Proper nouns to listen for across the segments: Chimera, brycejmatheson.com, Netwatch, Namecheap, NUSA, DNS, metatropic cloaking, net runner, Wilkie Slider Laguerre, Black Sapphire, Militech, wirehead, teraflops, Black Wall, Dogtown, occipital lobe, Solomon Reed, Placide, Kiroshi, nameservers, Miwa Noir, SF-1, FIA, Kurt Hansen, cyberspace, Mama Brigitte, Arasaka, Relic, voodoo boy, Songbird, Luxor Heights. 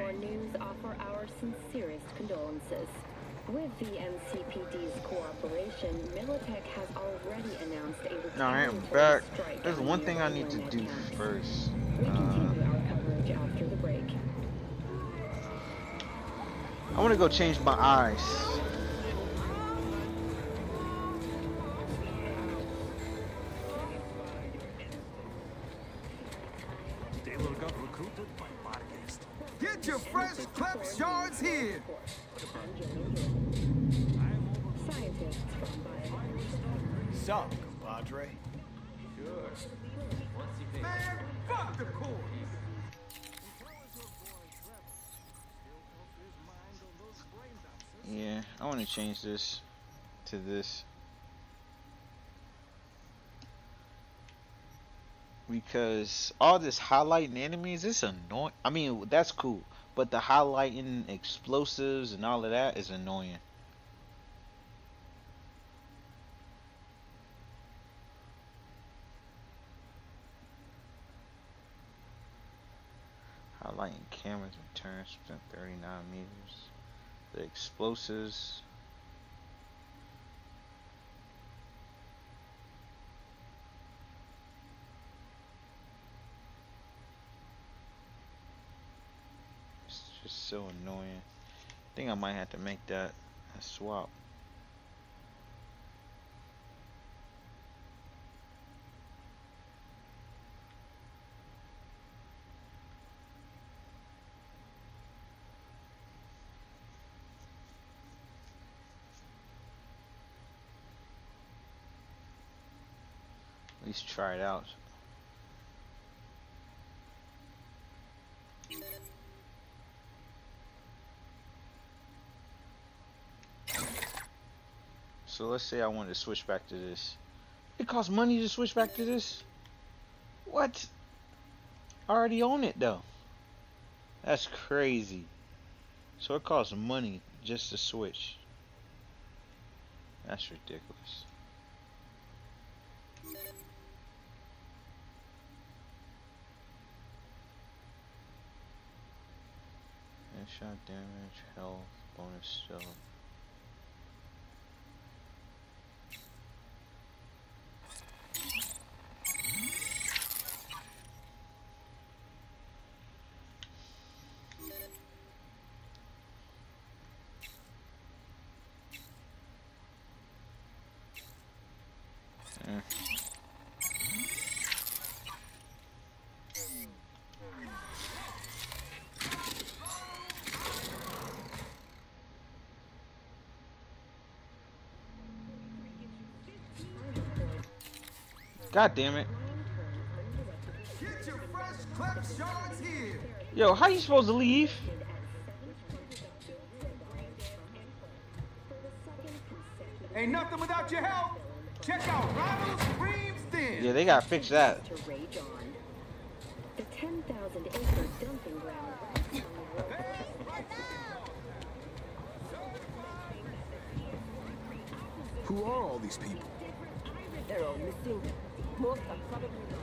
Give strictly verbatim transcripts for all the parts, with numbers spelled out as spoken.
F S F one News offer our sincerest condolences. With the N C P D's cooperation, Militech has already announced a Alright, we're back. There's one thing I need to do first. We continue our coverage after the break. I want to go change my eyes. Get your fresh claps yards here. Sup, compadre? Sure. Man, fuck the court. Yeah, I want to change this to this because all this highlighting enemies, it's annoying. I mean, that's cool, but the highlighting explosives and all of that is annoying. Highlighting cameras returns from thirty-nine meters. The explosives. It's just so annoying. I think I might have to make that a swap. Let's try it out. So let's say I want to switch back to this. It costs money to switch back to this? What? I already own it though. That's crazy. So it costs money just to switch. That's ridiculous. Shot damage, health, bonus still. God damn it. Get your fresh claps yards here. Yo, how you supposed to leave? Ain't nothing without your help. Check out Ronald's Screams Den. Yeah, they gotta fix that. The ten thousand acre dumping ground. Who are all these people? They're all missing. Most are probably dead.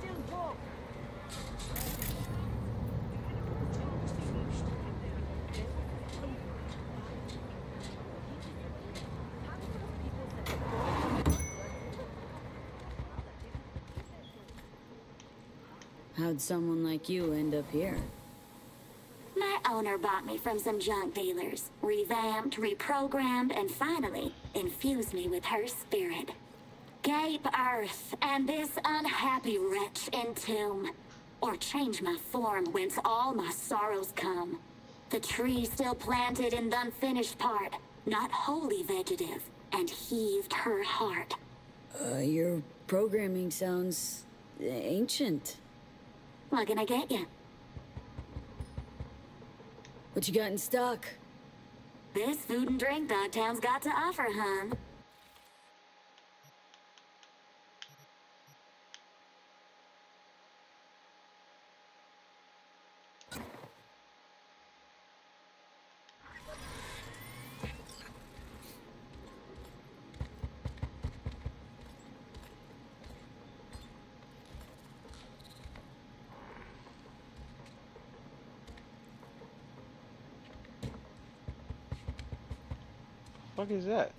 They still walk. How'd someone like you end up here? My owner bought me from some junk dealers, revamped, reprogrammed, and finally infused me with her spirit. Gape earth and this unhappy wretch entomb, or change my form whence all my sorrows come. The tree still planted in the unfinished part, not wholly vegetative, and heaved her heart. Uh, your programming sounds ancient. What can I get you? What you got in stock? This food and drink Dogtown's got to offer, huh? fuck is that?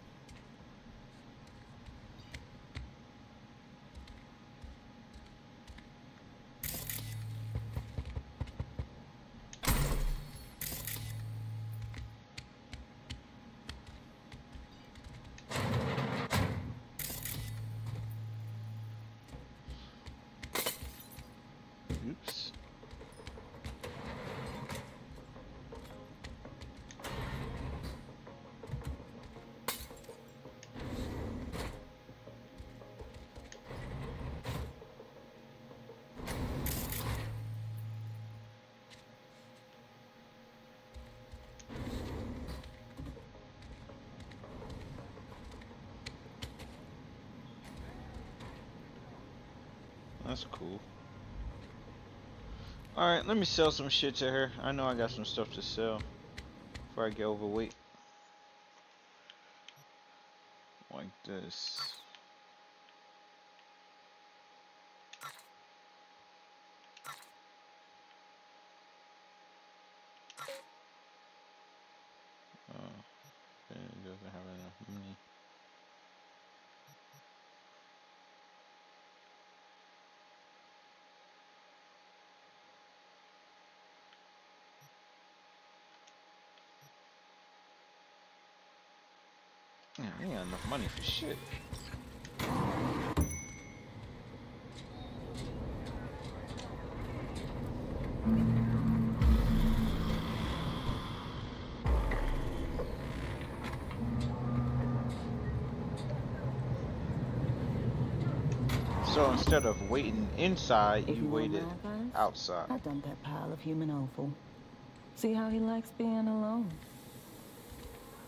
That's cool. Alright, let me sell some shit to her. I know I got some stuff to sell before I get overweight. Like this. Oh, it doesn't have enough money. I ain't got enough money for shit. So instead of waiting inside, you waited outside. I dumped that pile of human offal. See how he likes being alone.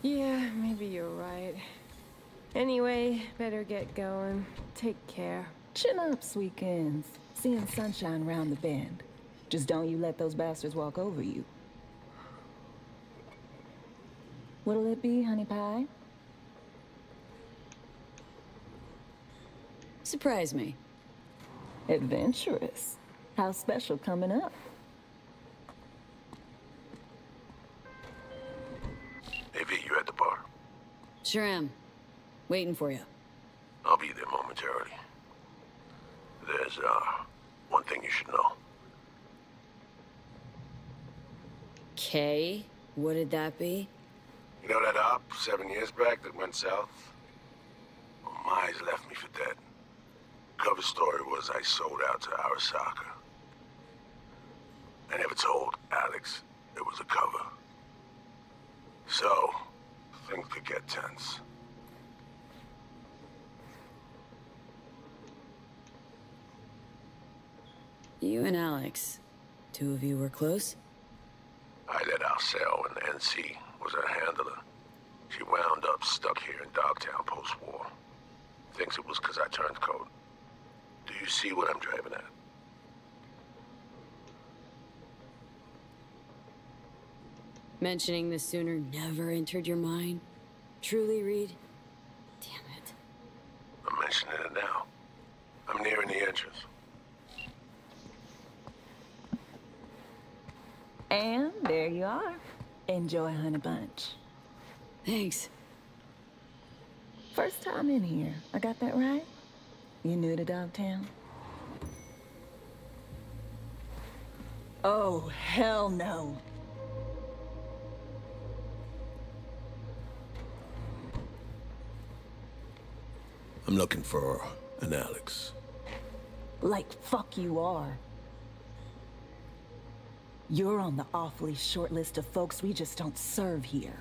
Yeah, maybe you're right. Anyway, better get going. Take care. Chin ups weekends. Seeing sunshine round the bend. Just don't you let those bastards walk over you. What'll it be, honey pie? Surprise me. Adventurous. How special coming up? Sure am. Waiting for you. I'll be there momentarily. There's, uh, one thing you should know. Okay, what did that be? You know that op seven years back that went south? Well, my eyes left me for dead. Cover story was I sold out to Arasaka. I never told Alex it was a cover. So... things could get tense. You and Alex, two of you were close? I let out sell when the N C was her handler. She wound up stuck here in Dogtown post-war. Thinks it was because I turned code. Do you see what I'm driving at? Mentioning this sooner never entered your mind. Truly, Reed? Damn it. I'm mentioning it now. I'm nearing the entrance. And there you are. Enjoy, honey bunch. Thanks. First time in here. I got that right? You new to Dogtown? Oh, hell no. I'm looking for an Alex. Like fuck you are. You're on the awfully short list of folks we just don't serve here.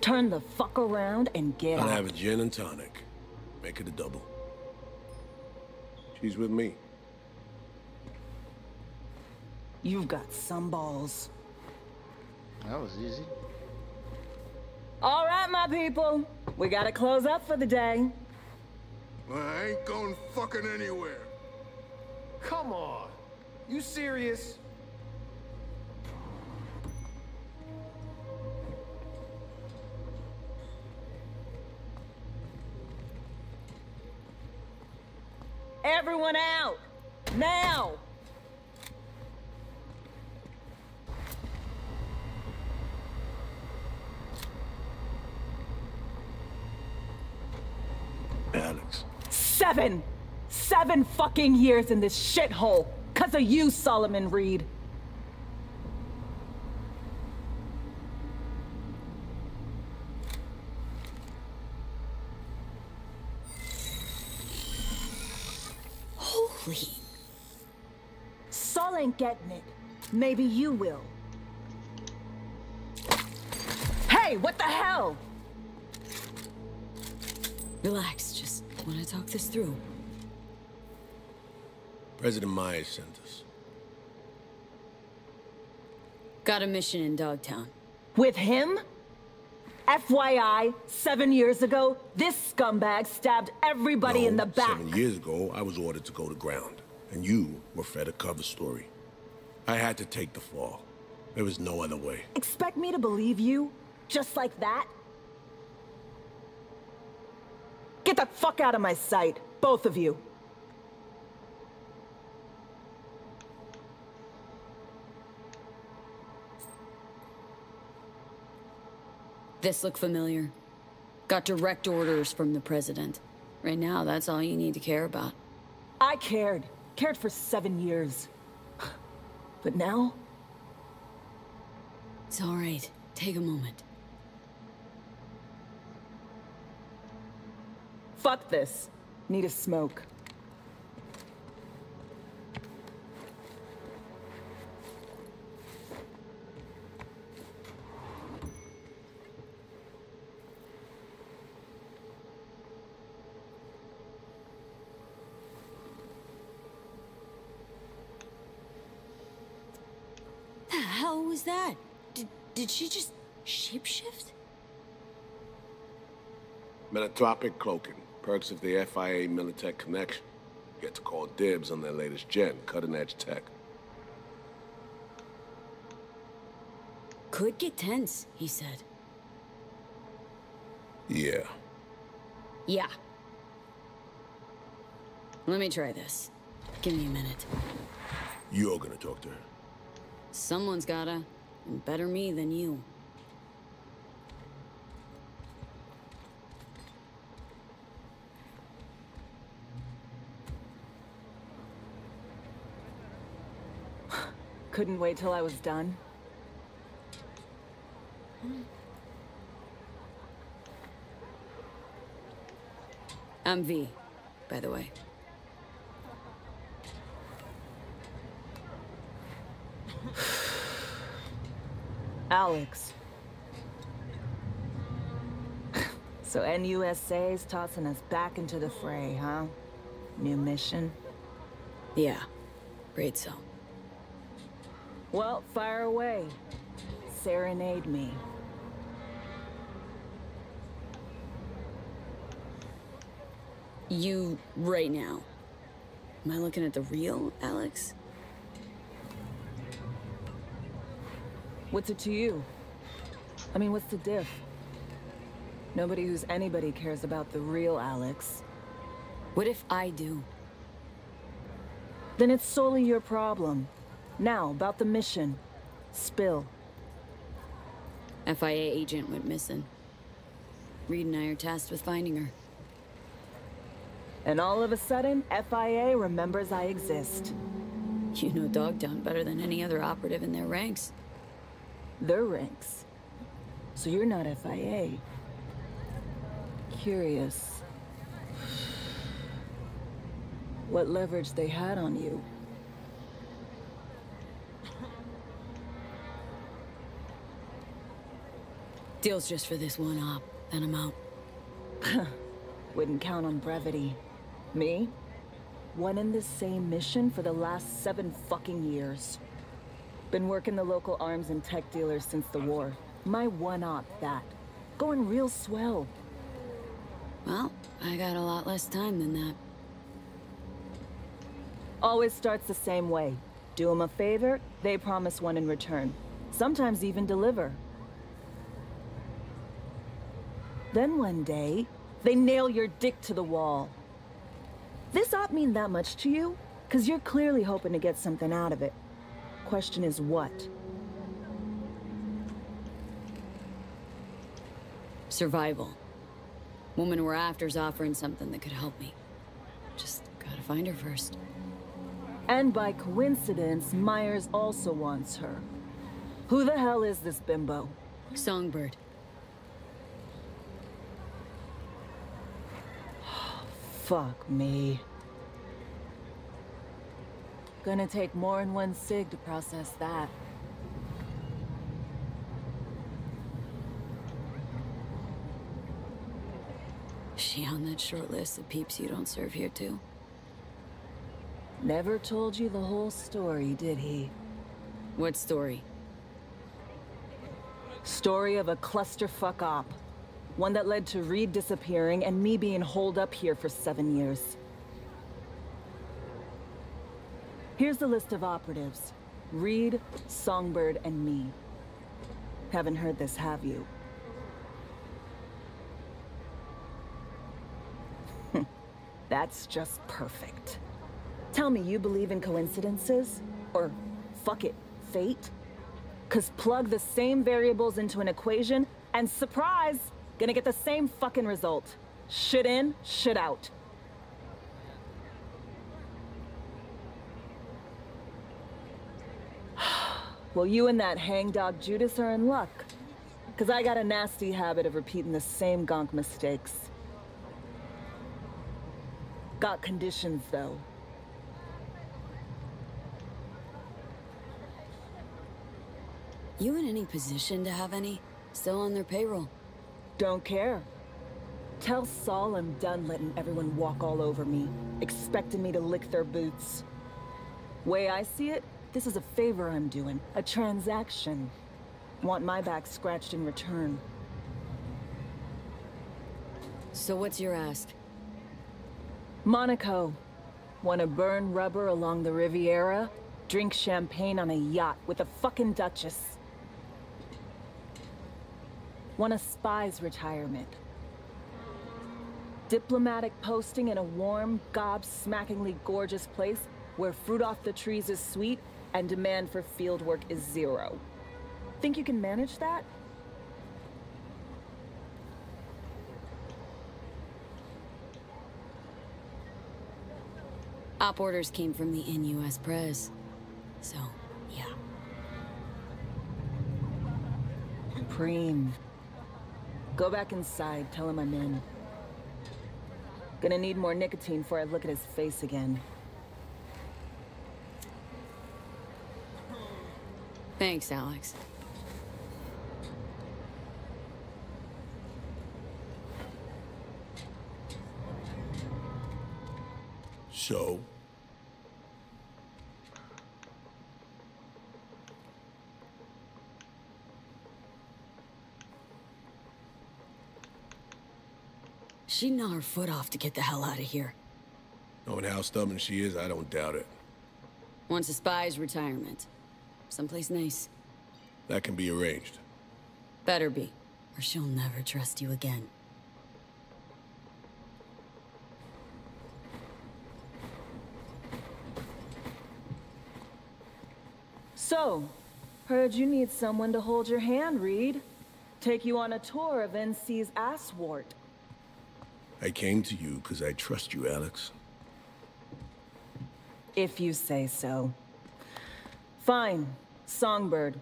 Turn the fuck around and get out. I'll have a gin and tonic. Make it a double. She's with me. You've got some balls. That was easy. All right, my people. We gotta close up for the day. I ain't going fucking anywhere. Come on. You serious? Everyone out. Now. Seven! Seven fucking years in this shithole! 'Cause of you, Solomon Reed! Holy... Sol ain't getting it. Maybe you will. Hey, what the hell? Relax, just want to talk this through. President Myers sent us. Got a mission in Dogtown. With him? F Y I, seven years ago, this scumbag stabbed everybody no, in the back. Seven years ago, I was ordered to go to ground, and you were fed a cover story. I had to take the fall. There was no other way. Expect me to believe you? Just like that? Get the fuck out of my sight, both of you. This look familiar. Got direct orders from the president. Right now, that's all you need to care about. I cared. Cared for seven years. But now? It's all right. Take a moment. Fuck this. Need a smoke. The hell was that? Did, did she just shapeshift? Metatropic cloaking. Perks of the F I A Militech connection. Get to call dibs on their latest gen, cutting-edge tech. Could get tense, he said. Yeah. Yeah. Let me try this. Give me a minute. You're gonna talk to her. Someone's gotta, and better me than you. Couldn't wait till I was done. I'm V, by the way. Alex. So NUSA's tossing us back into the fray, huh? New mission? Yeah, great so. Well, fire away. Serenade me. You, right now. Am I looking at the real Alex? What's it to you? I mean, what's the diff? Nobody who's anybody cares about the real Alex. What if I do? Then it's solely your problem. Now, about the mission. Spill. F I A agent went missing. Reed and I are tasked with finding her. And all of a sudden, F I A remembers I exist. You know Dogtown better than any other operative in their ranks. Their ranks? So you're not F I A. Curious. What leverage they had on you. Deal's just for this one op, then I'm out. Wouldn't count on brevity. Me? One in the same mission for the last seven fucking years. Been working the local arms and tech dealers since the war. My one op, that. Going real swell. Well, I got a lot less time than that. Always starts the same way. Do them a favor, they promise one in return. Sometimes even deliver. Then one day, they nail your dick to the wall. This ought mean that much to you? 'Cause you're clearly hoping to get something out of it. Question is what? Survival. Woman we're after's offering something that could help me. find her first. And by coincidence, Myers also wants her. Who the hell is this bimbo? Songbird. Fuck me. Gonna take more than one sig to process that. She on that short list of peeps you don't serve here too? Never told you the whole story, did he? What story? Story of a clusterfuck op. One that led to Reed disappearing and me being holed up here for seven years. Here's the list of operatives. Reed, Songbird, and me. Haven't heard this, have you? That's just perfect. Tell me you believe in coincidences? Or, fuck it, fate? Cause plug the same variables into an equation, and surprise! Gonna get the same fucking result. Shit in, shit out. Well, you and that hangdog Judas are in luck. Cause I got a nasty habit of repeating the same gonk mistakes. Got conditions, though. You in any position to have any? Still on their payroll. Don't care. Tell Saul I'm done letting everyone walk all over me, expecting me to lick their boots. Way I see it, this is a favor I'm doing, a transaction. Want my back scratched in return. So what's your ask? Monaco. Wanna burn rubber along the Riviera? Drink champagne on a yacht with a fucking duchess. Won a spy's retirement. Diplomatic posting in a warm, gob-smackingly gorgeous place where fruit off the trees is sweet and demand for field work is zero. Think you can manage that? Op orders came from the N U S press, so yeah. Preem. Go back inside, tell him I'm in. Gonna need more nicotine before I look at his face again. Thanks, Alex. So? She'd gnaw her foot off to get the hell out of here. Knowing how stubborn she is, I don't doubt it. Wants a spy's retirement. Someplace nice. That can be arranged. Better be, or she'll never trust you again. So, heard you need someone to hold your hand, Reed. Take you on a tour of N C's asswort. I came to you because I trust you, Alex. If you say so. Fine. Songbird.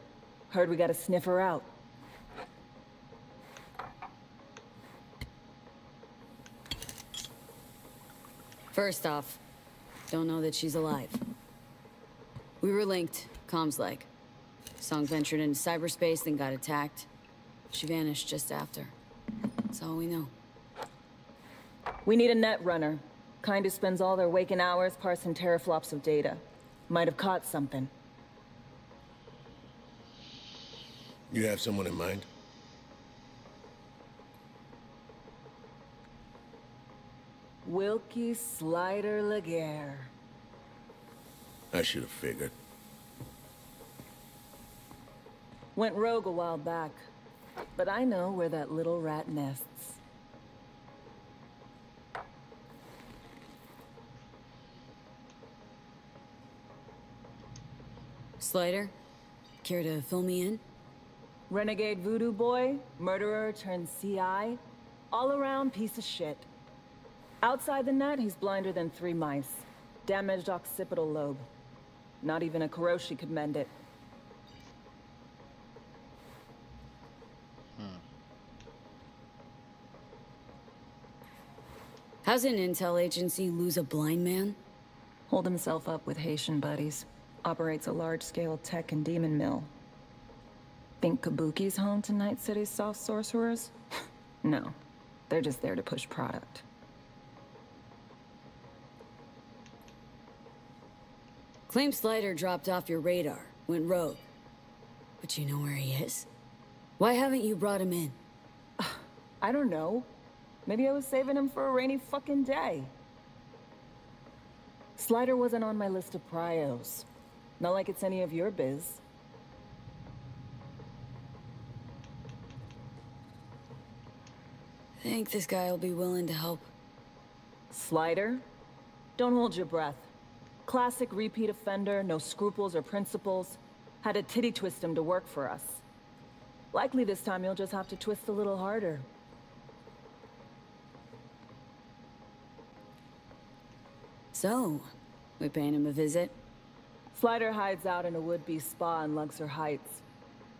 Heard we got a sniffer out. First off, don't know that she's alive. We were linked, comms like. Song ventured into cyberspace, then got attacked. She vanished just after. That's all we know. We need a net runner. Kinda spends all their waking hours parsing teraflops of data. Might have caught something. You have someone in mind? Wilkie Slider Laguerre. I should have figured. Went rogue a while back, but I know where that little rat nests. Slider, care to fill me in? Renegade voodoo boy, murderer turned C I, all around piece of shit. Outside the net, he's blinder than three mice. Damaged occipital lobe. Not even a Kiroshi could mend it. Hmm. How's an intel agency lose a blind man? Hold himself up with Haitian buddies. Operates a large-scale tech and demon mill. Think Kabuki's home to Night City's soft sorcerers? No. They're just there to push product. Claim Slider dropped off your radar, went rogue. But you know where he is? Why haven't you brought him in? I don't know. Maybe I was saving him for a rainy fucking day. Slider wasn't on my list of prios. Not like it's any of your biz. I think this guy will be willing to help. Slider? Don't hold your breath. Classic repeat offender, no scruples or principles. Had a titty twist him to work for us. Likely this time you'll just have to twist a little harder. So, we paying him a visit? Slider hides out in a would-be spa in Luxor Heights.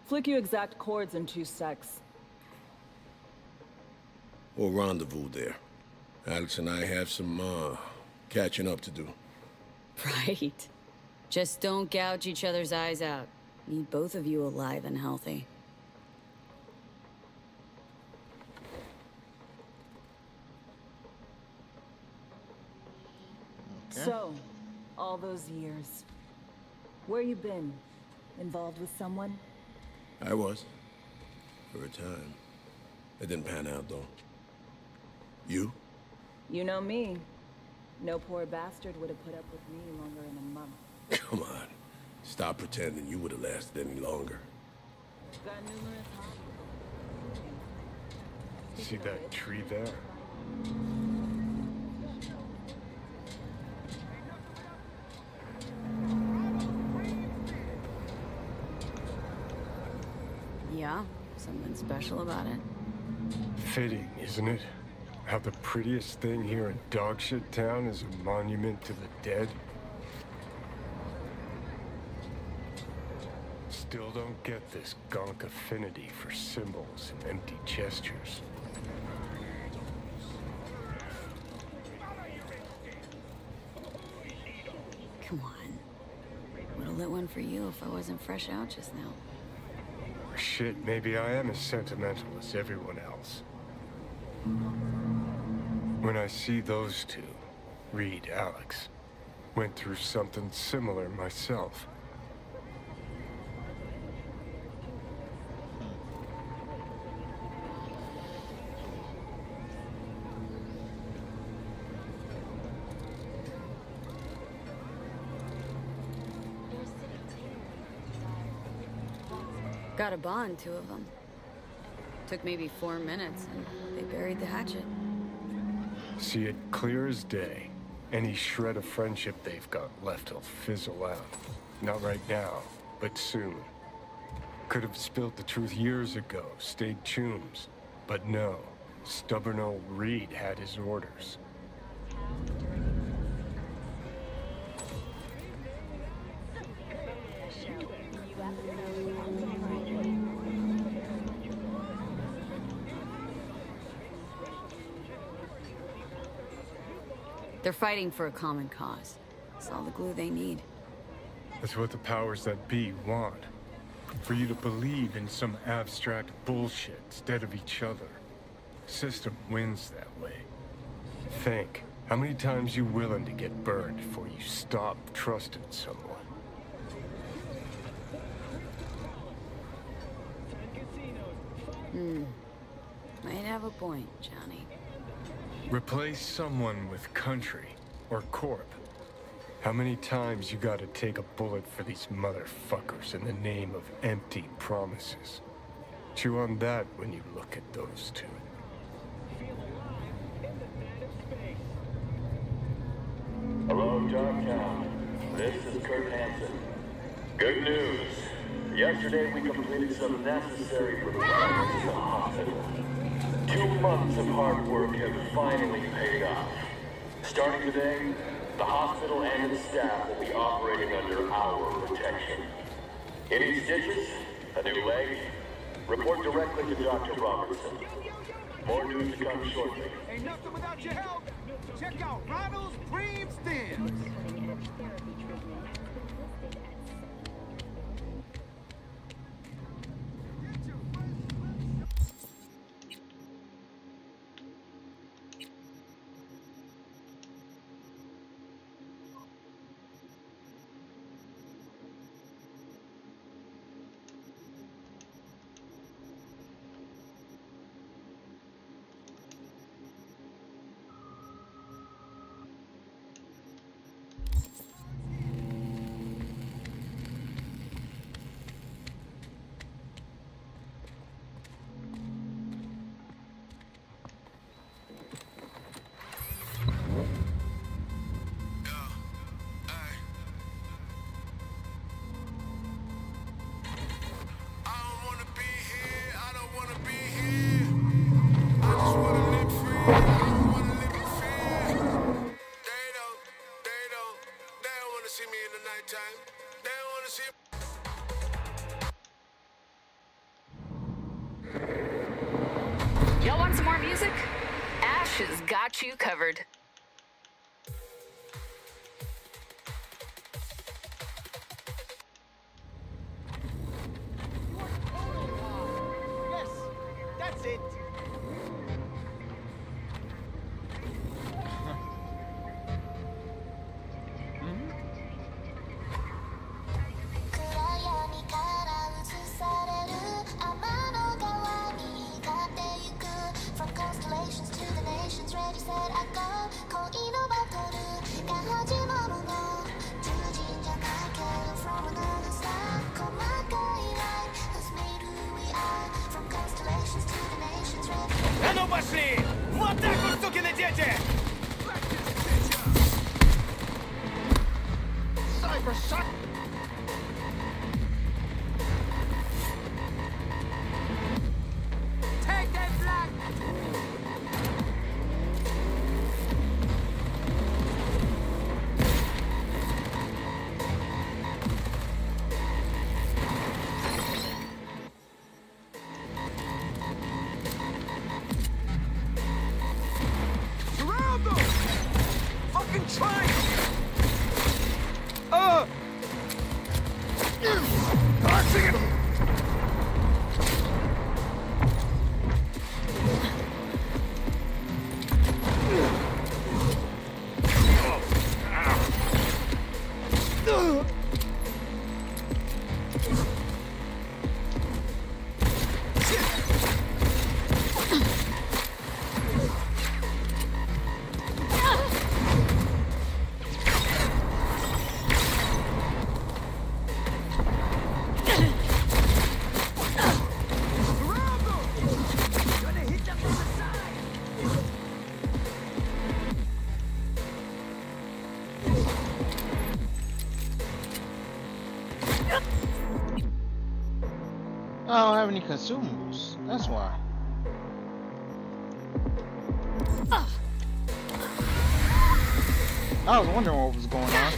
Flick you exact chords in two secs. We'll rendezvous there. Alex and I have some, uh, catching up to do. Right. Just don't gouge each other's eyes out. Need both of you alive and healthy. Okay. So, all those years, where you been? Involved with someone? I was. For a time. It didn't pan out, though. You? You know me. No poor bastard would have put up with me longer than a month. Come on. Stop pretending you would have lasted any longer. Got numerous hobbies. See that tree there? Yeah, something special about it. Fitting, isn't it? How the prettiest thing here in Dogshit Town is a monument to the dead. Still don't get this gonk affinity for symbols and empty gestures. Come on. Would've lit one for you if I wasn't fresh out just now. Or shit, maybe I am as sentimental as everyone else. When I see those two, Reed, Alex, went through something similar myself. Got a bond, two of them. Took maybe four minutes, and they buried the hatchet. See it clear as day. Any shred of friendship they've got left'll fizzle out. Not right now, but soon. Could have spilled the truth years ago, stayed chums. But no, stubborn old Reed had his orders. They're fighting for a common cause. It's all the glue they need. That's what the powers that be want. For you to believe in some abstract bullshit instead of each other. System wins that way. Think, how many times you willing to get burned before you stop trusting someone? Hmm. Might have a point, Johnny. Replace someone with country, or corp. How many times you gotta take a bullet for these motherfuckers in the name of empty promises? Chew on that when you look at those two. Hello, Dogtown. This is Kurt Hansen. Good news. Yesterday we completed some necessary requirements in the hospital. Two months of hard work have finally paid off. Starting today, the hospital and its staff will be operating under our protection. Any stitches? A new leg? Report directly to Doctor Robertson. More news to come shortly. Ain't nothing without your help. Check out Ronald's Dream Stands. You covered. Yes, that's it. I don't have any consumables, that's why. I was wondering what was going on.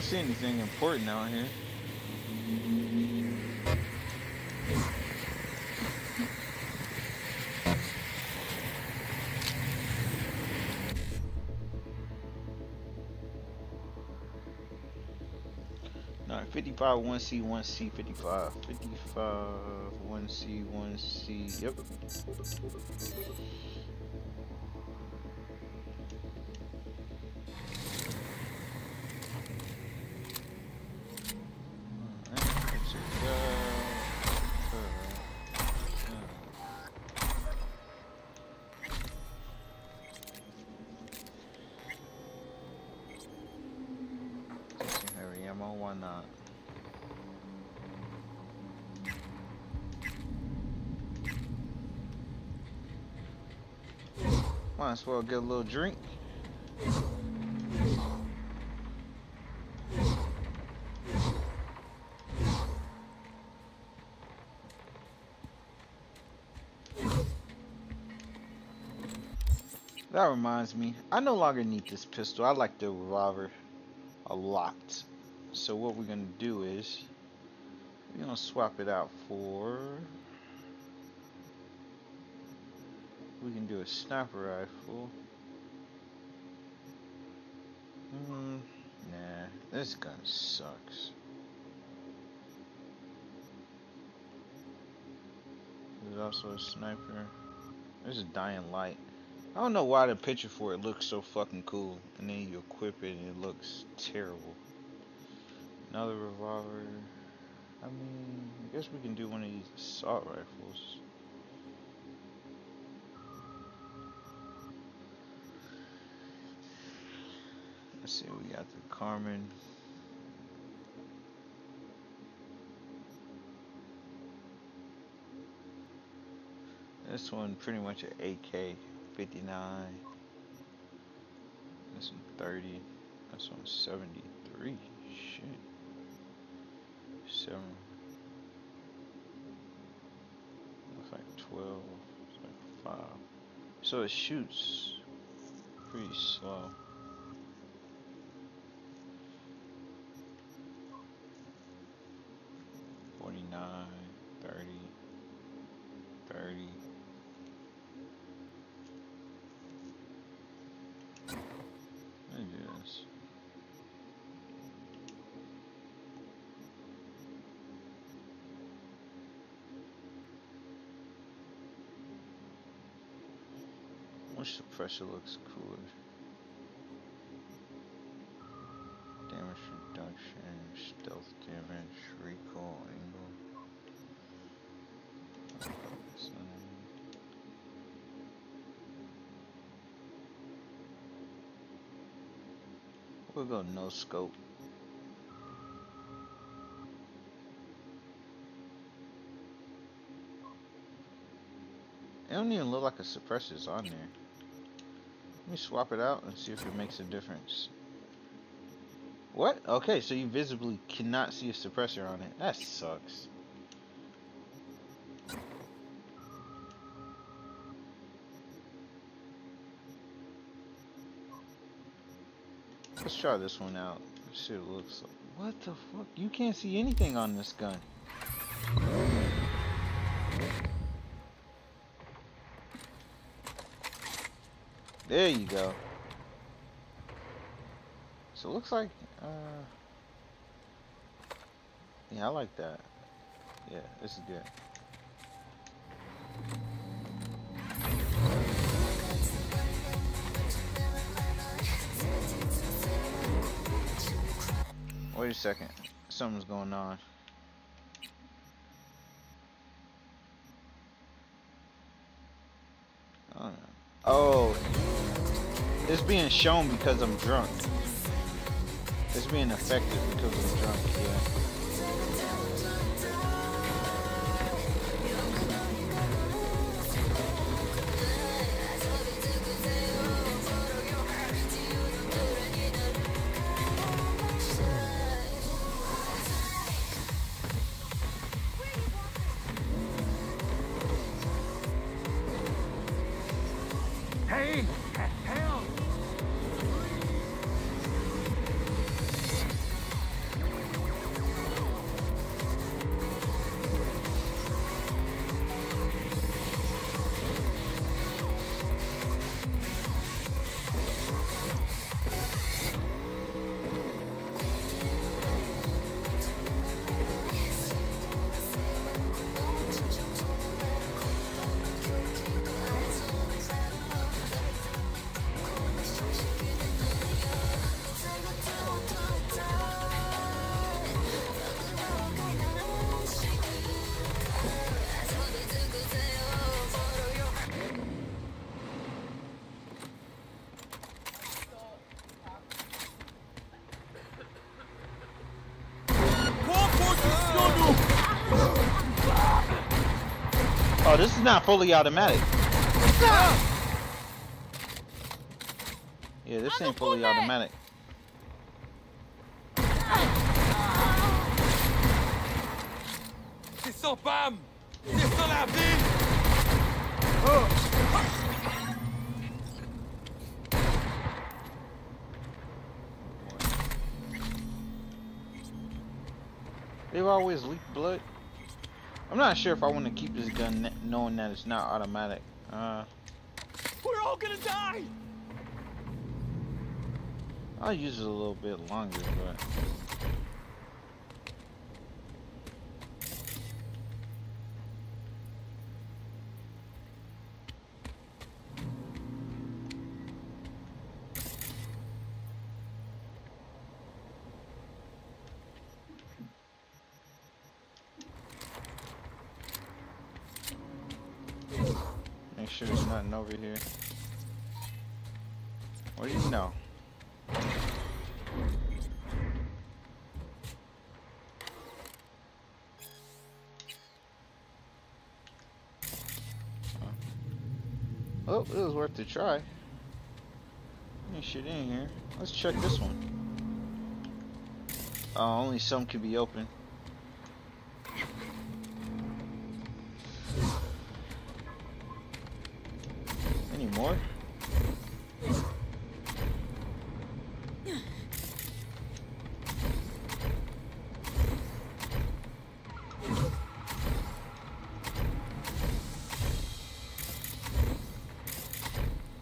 don't see anything important out here. fifty-five one C one C fifty-five. fifty-five one C one C. Yep. Might as well get a little drink. That reminds me, I no longer need this pistol. I like the revolver a lot. So what we're gonna do is we're gonna swap it out for. We can do a sniper rifle. Mm, nah, this gun sucks. There's also a sniper. There's a dying light. I don't know why the picture for it looks so fucking cool, and then you equip it and it looks terrible. Another revolver. I mean, I guess we can do one of these assault rifles. Let's see, we got the Carmen. This one pretty much an A K fifty-nine. This one thirty. This one seventy-three. Shit. Seven. Looks like twelve. Looks like five. So it shoots pretty slow. Pressure looks cooler. Damage reduction, stealth damage, recoil angle. We'll go no scope. It don't even look like a suppressor's on there. Let me swap it out and see if it makes a difference. What? Okay, so you visibly cannot see a suppressor on it. That sucks. Let's try this one out. Let's see what it looks like. What the fuck? You can't see anything on this gun. There you go. So it looks like, uh, yeah, I like that. Yeah, this is good. Wait a second, something's going on. I don't know. Oh. It's being shown because I'm drunk. It's being affected because I'm drunk, yeah. Hey! Hell! Oh, this is not fully automatic. Yeah, this ain't fully automatic. They've always leaked blood. I'm not sure if I want to keep this gun knowing that it's not automatic. Uh, We're all gonna die! I'll use it a little bit longer, but... Make sure there's nothing over here. What do you know? Oh, it was worth a try. Ain't shit in here. Let's check this one. Oh, uh, only some can be open. Any more?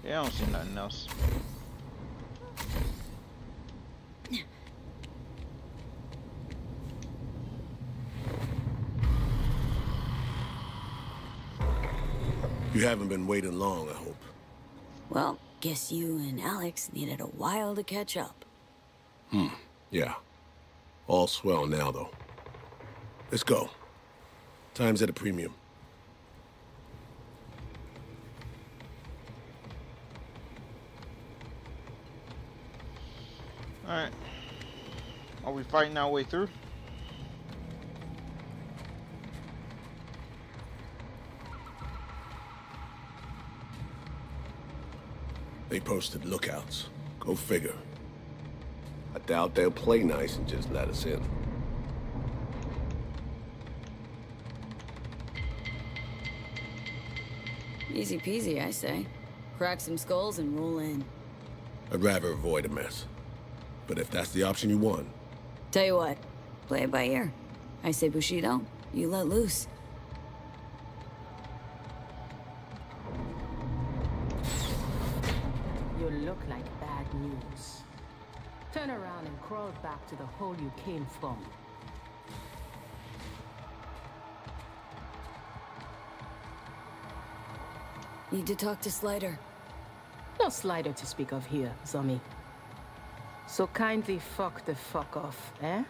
I don't see nothing else. You haven't been waiting long, I hope. Well, guess you and Alex needed a while to catch up. Hmm, yeah. All swell now, though. Let's go. Time's at a premium. Alright. Are we fighting our way through? They posted lookouts. Go figure. I doubt they'll play nice and just let us in. Easy peasy, I say. Crack some skulls and roll in. I'd rather avoid a mess. But if that's the option you want... Tell you what, play it by ear. I say Bushido, you let loose. You look like bad news. Turn around and crawl back to the hole you came from. Need to talk to Slider. No Slider to speak of here, Zombie. So kindly fuck the fuck off, eh?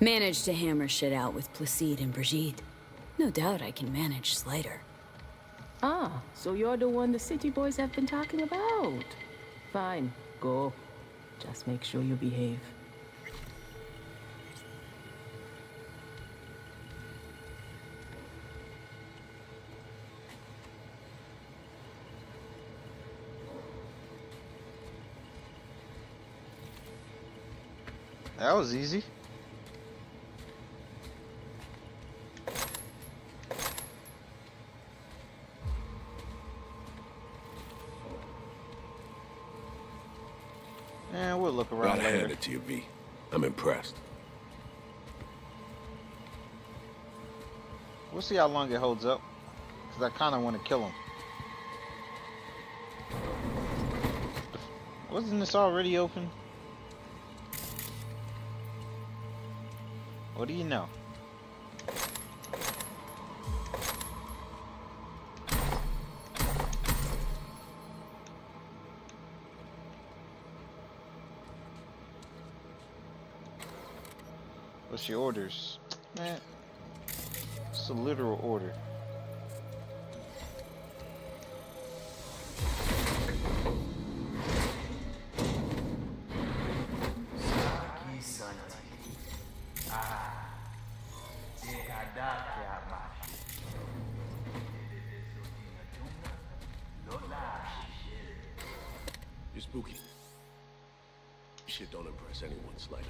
Managed to hammer shit out with Placide and Brigitte. No doubt I can manage Slider. Ah, so you're the one the city boys have been talking about. Fine, go. Just make sure you behave. That was easy. And we'll look around. Gotta hand it to you, V. I'm impressed. We'll see how long it holds up, because I kind of want to kill him. Wasn't this already open? What do you know? What's your orders? Man, it's a literal order. Spooky. Shit don't impress anyone, Slider.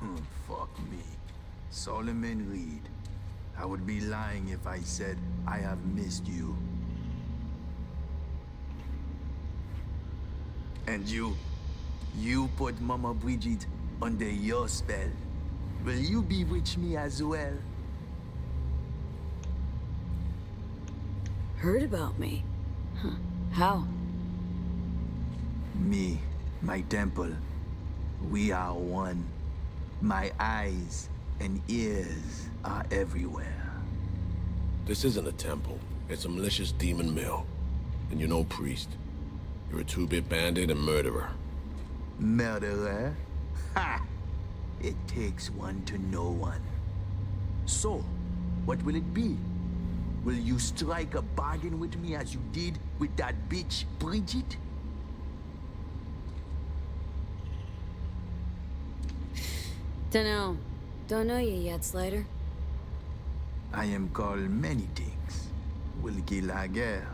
Hmm, fuck me. Solomon Reed. I would be lying if I said I have missed you. And you, you put Mama Brigitte under your spell. Will you bewitch me as well? Heard about me? Huh. How? Me, my temple. We are one. My eyes and ears are everywhere. This isn't a temple. It's a malicious demon mill. And you're no priest. You're a two-bit bandit and murderer. Murderer? Ha! It takes one to know one. So, what will it be? Will you strike a bargain with me as you did with that bitch, Brigitte? Dunno. Don't know you yet, Slider. I am called many things. Wilkie Laguerre,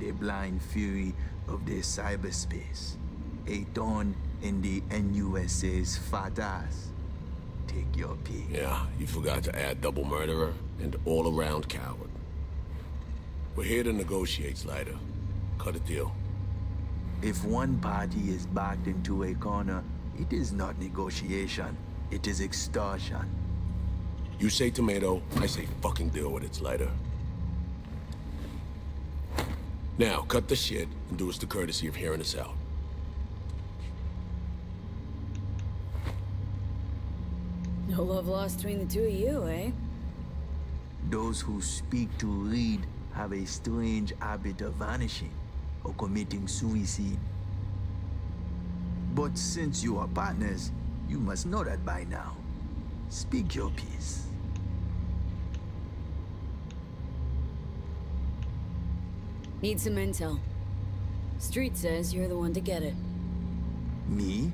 the blind fury of the cyberspace. A thorn in the NUSA's fat ass. Take your pick. Yeah, you forgot to add double murderer and all-around coward. We're here to negotiate, Slider. Cut a deal. If one party is backed into a corner, it is not negotiation. It is extortion. You say tomato, I say fucking deal with it, Slider. Now, cut the shit and do us the courtesy of hearing us out. No love lost between the two of you, eh? Those who speak to Reed have a strange habit of vanishing or committing suicide. But since you are partners, you must know that by now. Speak your piece. Need some intel. Street says you're the one to get it. Me?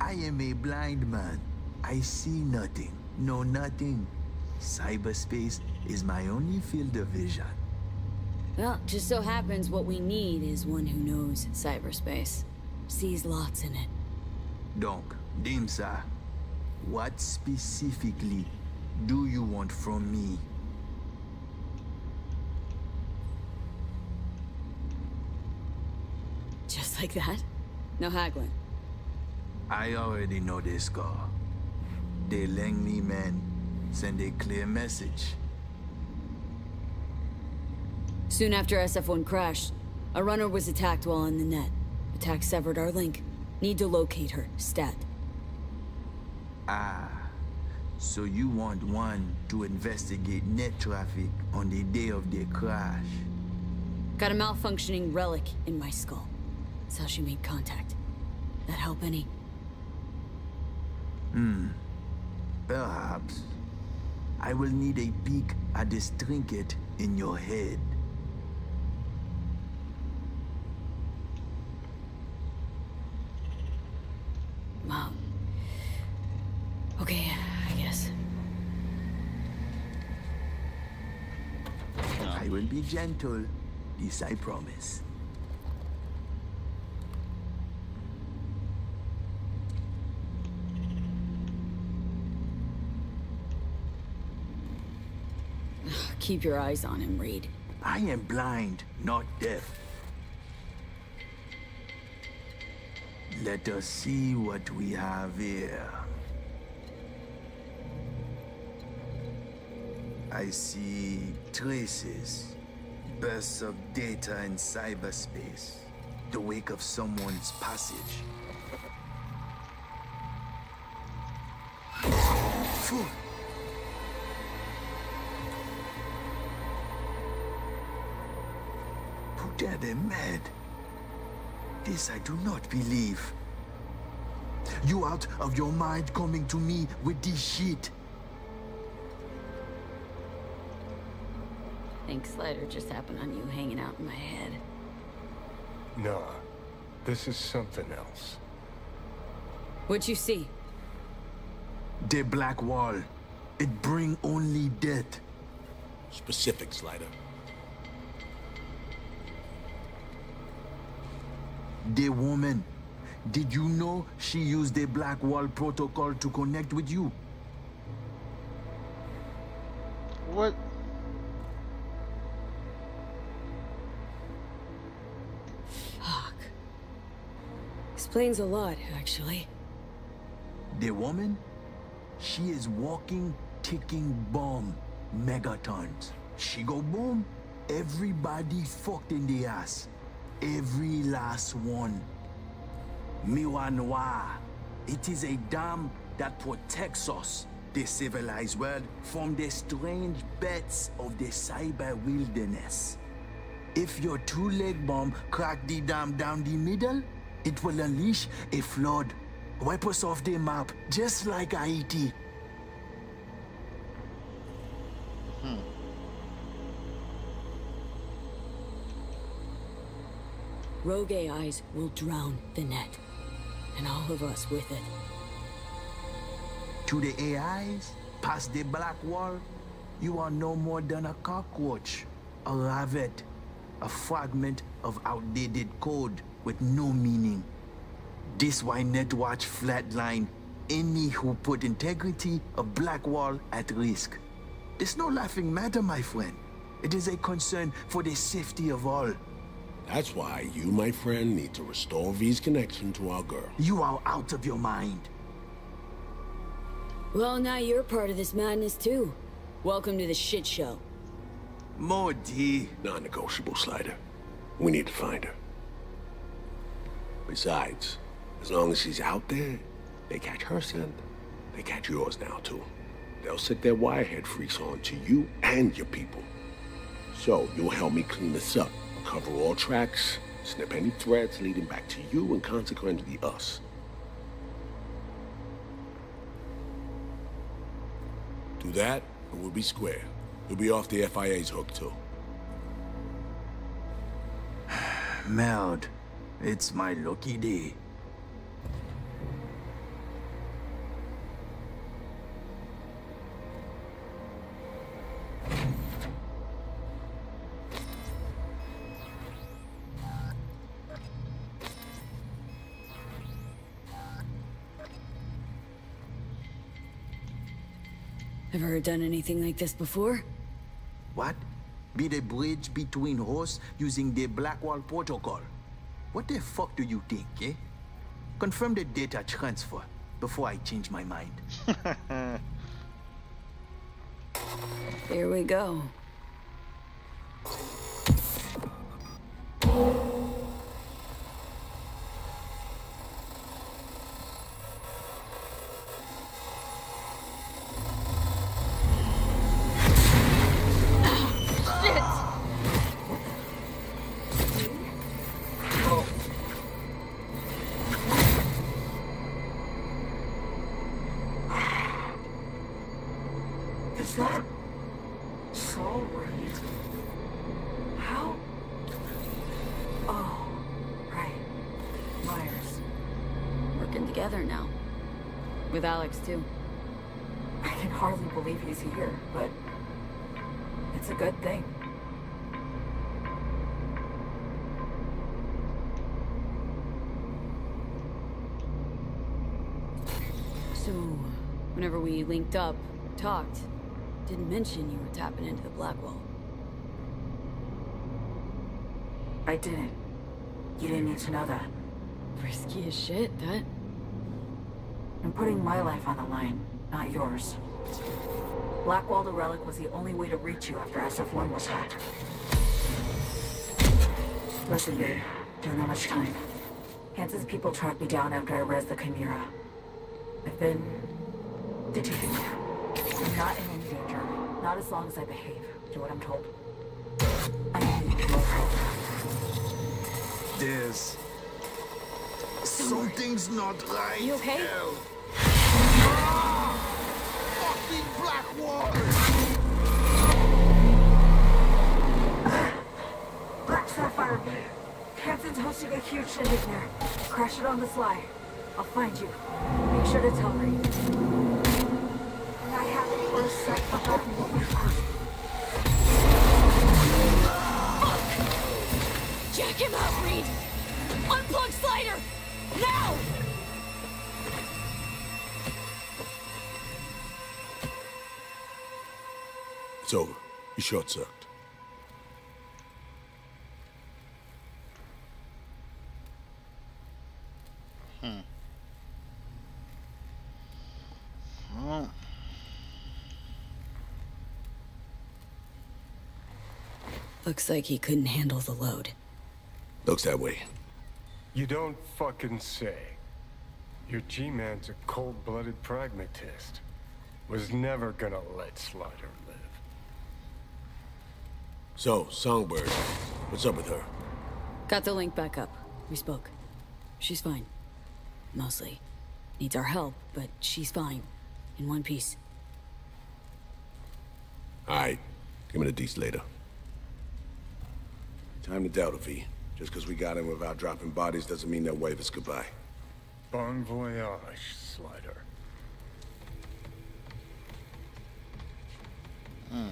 I am a blind man. I see nothing, know nothing. Cyberspace is my only field of vision. Well, just so happens what we need is one who knows cyberspace. Sees lots in it. Donc, Dimsa, what specifically do you want from me? Just like that? No haggling. I already know this score. The Langley men send a clear message. Soon after S F one crashed, a runner was attacked while in the net. Attack severed our link. Need to locate her, stat. Ah, so you want one to investigate net traffic on the day of the crash? Got a malfunctioning relic in my skull. That's how she made contact. That help any? Hmm, perhaps. I will need a peek at this trinket in your head. Wow. Okay, I guess. I will be gentle. This I promise. Keep your eyes on him, Reed. I am blind, not deaf. Let us see what we have here. I see traces, bursts of data in cyberspace, the wake of someone's passage. Phew. Put that in mad. This I do not believe. You out of your mind coming to me with this shit. Think Slider just happened on you hanging out in my head. Nah, this is something else. What'd you see? The Black Wall. It bring only death. Specific, Slider. The woman. Did you know she used the Black Wall protocol to connect with you? What? Fuck. Explains a lot, actually. The woman? She is walking, ticking bomb. Megatons. She go boom. Everybody fucked in the ass. Every last one. Miwa Noir. It is a dam that protects us, the civilized world, from the strange bets of the cyber wilderness. If your two-leg bomb crack the dam down the middle, it will unleash a flood. Wipe us off the map, just like Haiti. Hmm. Rogue A Is will drown the net, and all of us with it. To the A Is, past the Black Wall, you are no more than a cockroach, a rabbit, a fragment of outdated code with no meaning. This why Netwatch flatline any who put integrity of Black Wall at risk. It's no laughing matter, my friend. It is a concern for the safety of all. That's why you, my friend, need to restore V's connection to our girl. You are out of your mind. Well, now you're part of this madness, too. Welcome to the shit show. More D. Non-negotiable, Slider. We need to find her. Besides, as long as she's out there, they catch her scent. They catch yours now, too. They'll set their wirehead freaks on to you and your people. So, you'll help me clean this up. Cover all tracks, snip any threads leading back to you and consequently us. Do that, and we'll be square. You'll be off the F I A's hook, too. Meld, it's my lucky day. Ever done anything like this before? What? Be the bridge between hosts using the Black Wall protocol. What the fuck do you think, eh? Confirm the data transfer before I change my mind. Here we go. With Alex, too. I can hardly believe he's here, but it's a good thing. So, whenever we linked up, talked, didn't mention you were tapping into the Black Wall. I didn't. You didn't need to know that. Risky as shit, that. I'm putting my life on the line, not yours. Blackwall to Relic was the only way to reach you after S F one was hacked. Listen, babe, don't have much time. Hansen's people tracked me down after I res the Chimera. I've been detained. I'm not in any danger. Not as long as I behave. Do what I'm told. I need your help. There's... something's not right. You okay? Ah! Fucking Black Wall! Black Sapphire. Hansen's hosting a huge shindig there. Crash it on the sly. I'll find you. Make sure to tell me. I have a close sight behind me. Fuck! Jack him out, Reed! Unplug It's over. He short-circuited. Hmm. Oh. Looks like he couldn't handle the load. Looks that way. You don't fucking say. Your G-man's a cold-blooded pragmatist. Was never gonna let Slider live. So, Songbird, what's up with her? Got the link back up. We spoke. She's fine. Mostly. Needs our help, but she's fine. In one piece. Alright. Give me the deets later. Time to doubt it, V. Just because we got in without dropping bodies doesn't mean they'll wave us goodbye. Bon voyage, Slider. Hmm.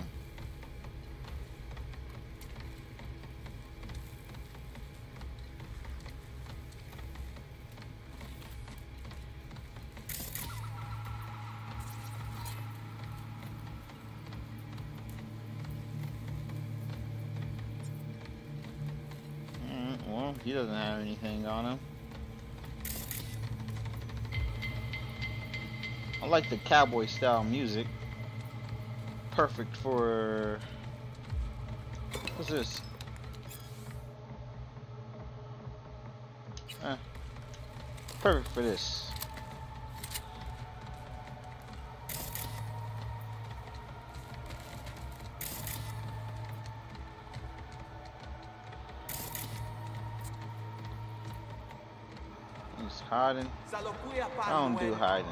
Mm, well, he doesn't have anything on him. I like the cowboy style music. Perfect for... What's this? Eh. Perfect for this. He's hiding. I don't do hiding.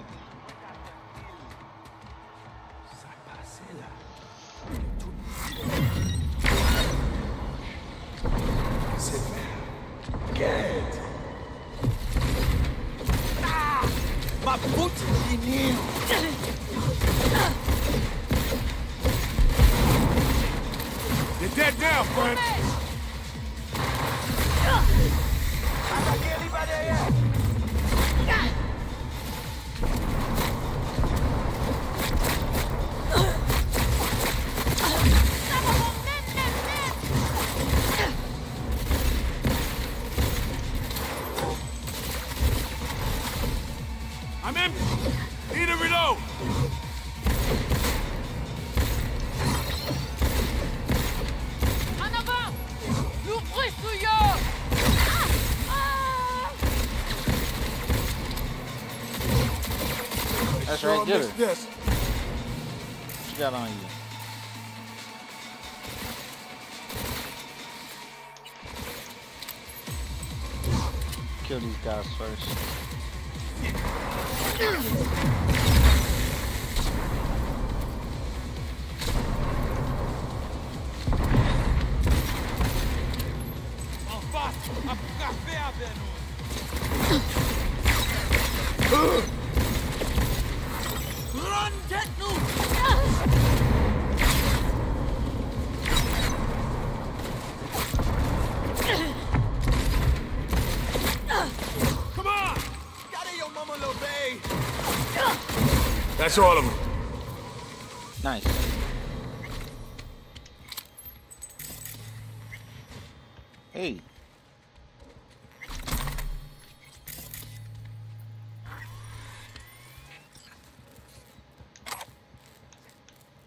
Right, get her. This. What you got on you? Kill these guys first. Uh. That's all of them. Nice. Hey.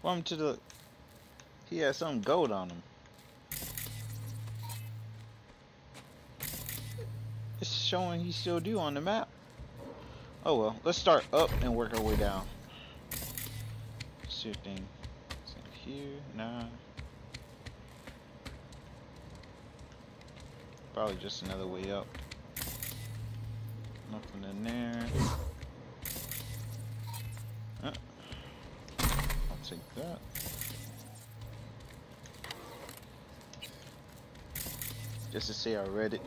Welcome to the... He has some gold on him. It's showing he still do on the map. Oh well, let's start up and work our way down. Shifting. It's in here. Nah. Probably just another way up. Nothing in there. Uh, I'll take that. Just to say I read it.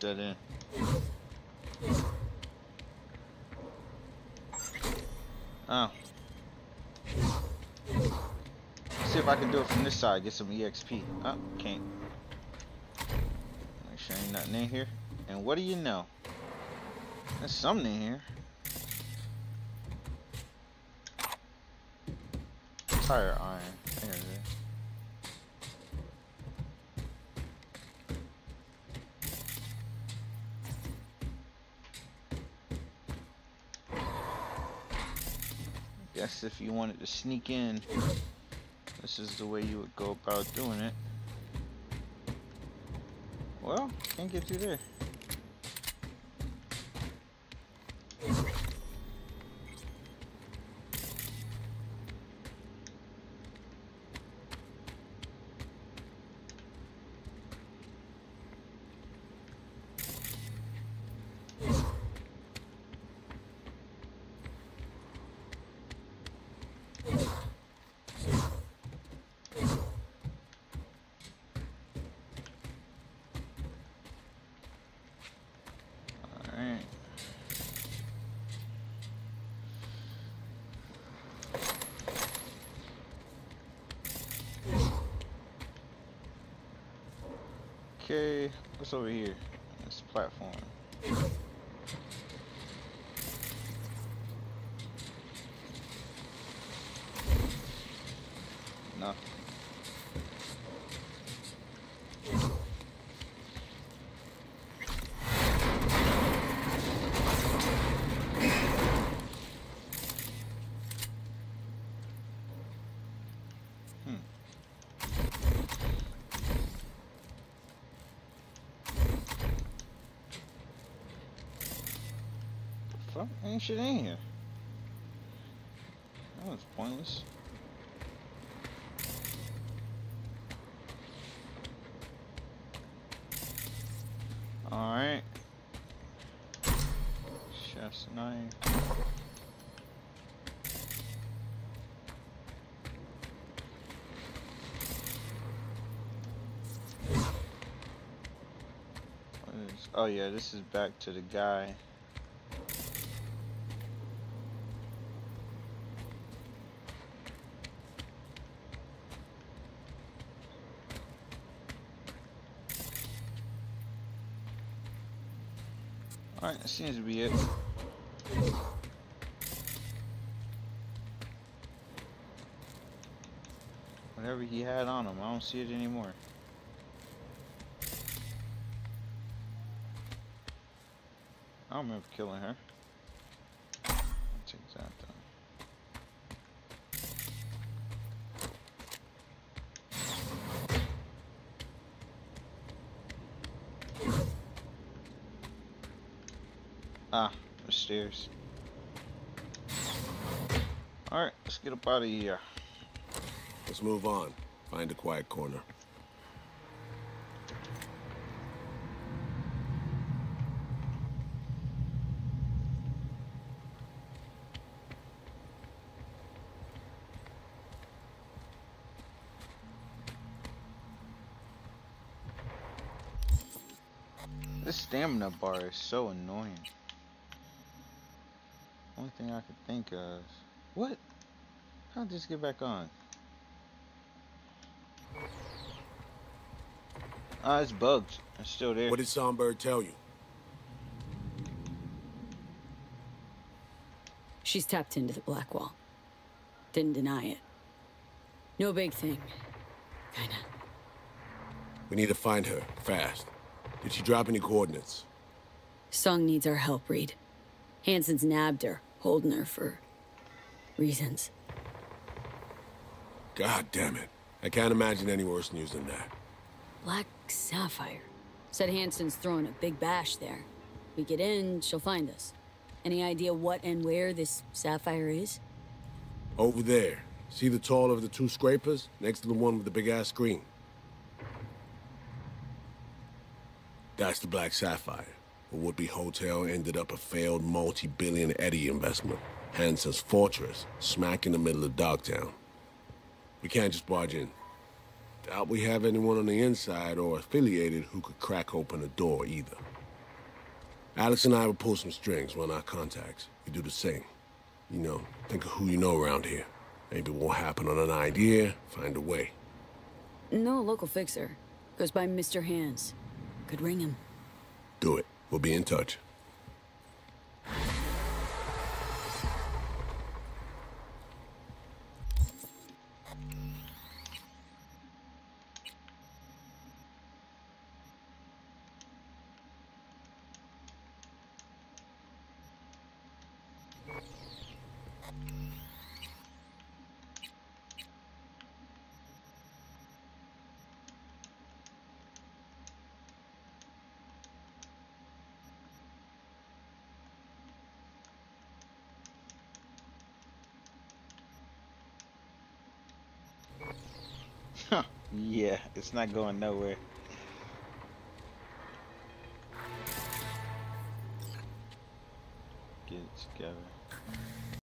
That in. Oh. See if I can do it from this side, get some E X P. Oh, can't. Sure ain't nothing in here. And what do you know? There's something in here. Tire iron. There it is. Guess if you wanted to sneak in, this is the way you would go about doing it. Well, can't get through there. Okay, what's over here? This platform. Nothing. Ain't shit in here. That was pointless. Alright. Chef's knife. Oh yeah, this is back to the guy. Alright, that seems to be it. Whatever he had on him, I don't see it anymore. I don't remember killing her. I'll take that down. Ah, the stairs. Alright, let's get up out of here. Let's move on. Find a quiet corner. This stamina bar is so annoying. Only thing I could think of. What? How'd this get back on? Ah, it's bugged. It's still there. What did Songbird tell you? She's tapped into the Black Wall. Didn't deny it. No big thing. Kinda. We need to find her, fast. Did she drop any coordinates? Song needs our help, Reed. Hansen's nabbed her, holding her for reasons. God damn it. I can't imagine any worse news than that. Black Sapphire. Said Hansen's throwing a big bash there. We get in, she'll find us. Any idea what and where this Sapphire is? Over there. See the taller of the two scrapers? Next to the one with the big-ass screen. That's the Black Sapphire. A would-be hotel ended up a failed multi-billion Eddie investment. Hansen's fortress, smack in the middle of Dogtown. We can't just barge in. Doubt we have anyone on the inside or affiliated who could crack open a door either. Alex and I will pull some strings, run our contacts. We do the same. You know, think of who you know around here. Maybe it won't happen on an idea, find a way. No local fixer. Goes by Mister Hands. could ring him. Do it. We'll be in touch. Yeah, it's not going nowhere. Get it together.